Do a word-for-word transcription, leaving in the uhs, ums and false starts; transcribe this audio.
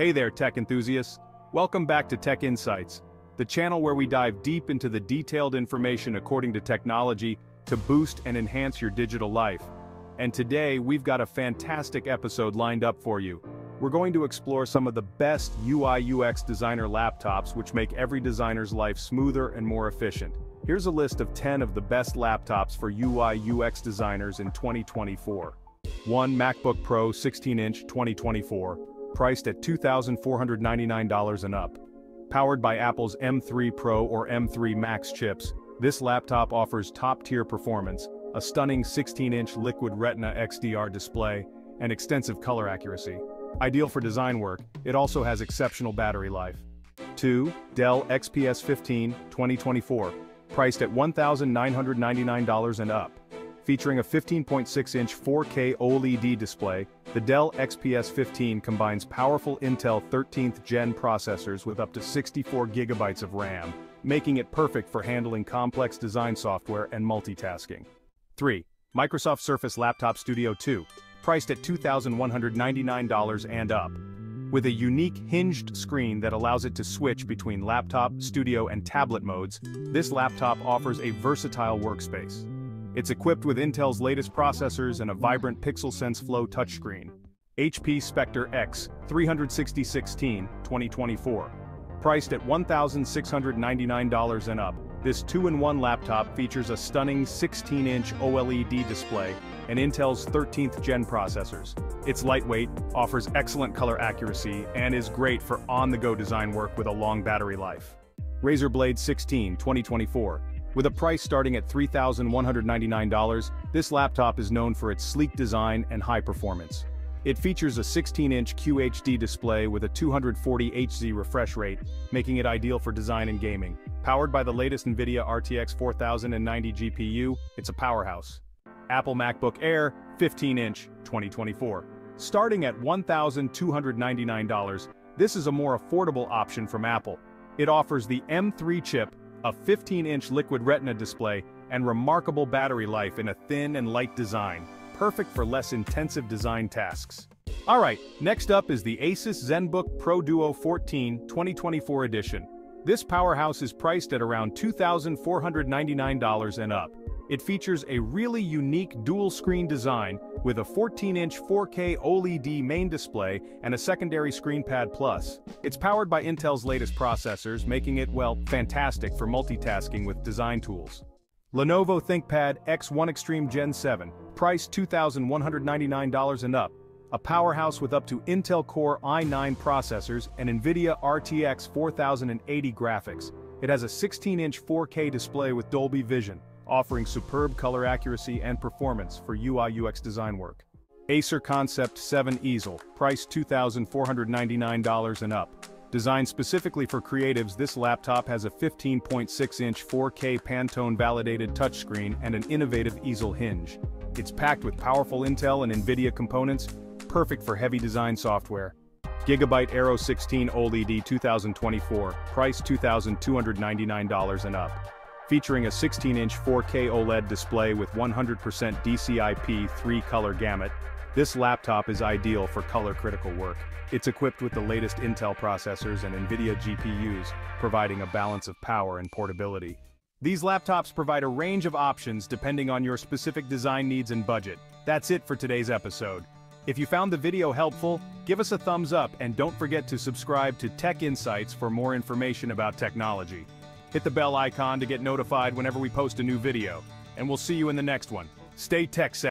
Hey there, tech enthusiasts. Welcome back to Tech Insights, the channel where we dive deep into the detailed information according to technology to boost and enhance your digital life. And today, we've got a fantastic episode lined up for you. We're going to explore some of the best U I U X designer laptops which make every designer's life smoother and more efficient. Here's a list of ten of the best laptops for U I U X designers in twenty twenty-four. one. MacBook Pro sixteen inch twenty twenty-four. Priced at two thousand four hundred ninety-nine dollars and up. Powered by Apple's M three Pro or M three Max chips, this laptop offers top-tier performance, a stunning sixteen inch Liquid Retina X D R display, and extensive color accuracy. Ideal for design work, it also has exceptional battery life. two. Dell X P S fifteen, twenty twenty-four. Priced at one thousand nine hundred ninety-nine dollars and up. Featuring a fifteen point six inch four K OLED display, the Dell X P S fifteen combines powerful Intel thirteenth gen processors with up to sixty-four gigabytes of RAM, making it perfect for handling complex design software and multitasking. three. Microsoft Surface Laptop Studio two, priced at two thousand one hundred ninety-nine dollars and up. With a unique hinged screen that allows it to switch between laptop, studio, and tablet modes, this laptop offers a versatile workspace. It's equipped with Intel's latest processors and a vibrant PixelSense Flow touchscreen. H P Spectre X, three sixty sixteen, twenty twenty-four. Priced at one thousand six hundred ninety-nine dollars and up, this two in one laptop features a stunning sixteen inch OLED display and Intel's thirteenth gen processors. It's lightweight, offers excellent color accuracy, and is great for on-the-go design work with a long battery life. Razer Blade sixteen, twenty twenty-four. With a price starting at three thousand one hundred ninety-nine dollars, this laptop is known for its sleek design and high performance. It features a sixteen inch Q H D display with a two hundred forty hertz refresh rate, making it ideal for design and gaming. Powered by the latest NVIDIA R T X four thousand ninety G P U, it's a powerhouse. Apple MacBook Air, fifteen inch, twenty twenty-four. Starting at one thousand two hundred ninety-nine dollars, this is a more affordable option from Apple. It offers the M three chip, a fifteen inch Liquid Retina display, and remarkable battery life in a thin and light design, perfect for less intensive design tasks. Alright, next up is the Asus ZenBook Pro Duo fourteen, twenty twenty-four edition. This powerhouse is priced at around two thousand four hundred ninety-nine dollars and up. It features a really unique dual-screen design, with a fourteen inch four K OLED main display and a secondary ScreenPad Plus. It's powered by Intel's latest processors, making it, well, fantastic for multitasking with design tools. Lenovo ThinkPad X one Extreme Gen seven, priced two thousand one hundred ninety-nine dollars and up, a powerhouse with up to Intel Core i nine processors and NVIDIA R T X four thousand eighty graphics. It has a sixteen inch four K display with Dolby Vision, offering superb color accuracy and performance for U I U X design work. Acer Concept seven easel, priced two thousand four hundred ninety-nine dollars and up. Designed specifically for creatives, this laptop has a fifteen point six inch four K Pantone validated touchscreen and an innovative easel hinge. It's packed with powerful Intel and NVIDIA components, perfect for heavy design software. Gigabyte Aero sixteen OLED two thousand twenty-four, priced two thousand two hundred ninety-nine dollars and up. Featuring a sixteen inch four K OLED display with one hundred percent D C I P three color gamut, this laptop is ideal for color-critical work. It's equipped with the latest Intel processors and NVIDIA G P Us, providing a balance of power and portability. These laptops provide a range of options depending on your specific design needs and budget. That's it for today's episode. If you found the video helpful, give us a thumbs up and don't forget to subscribe to Tech Insights for more information about technology. Hit the bell icon to get notified whenever we post a new video, and we'll see you in the next one. Stay tech-savvy.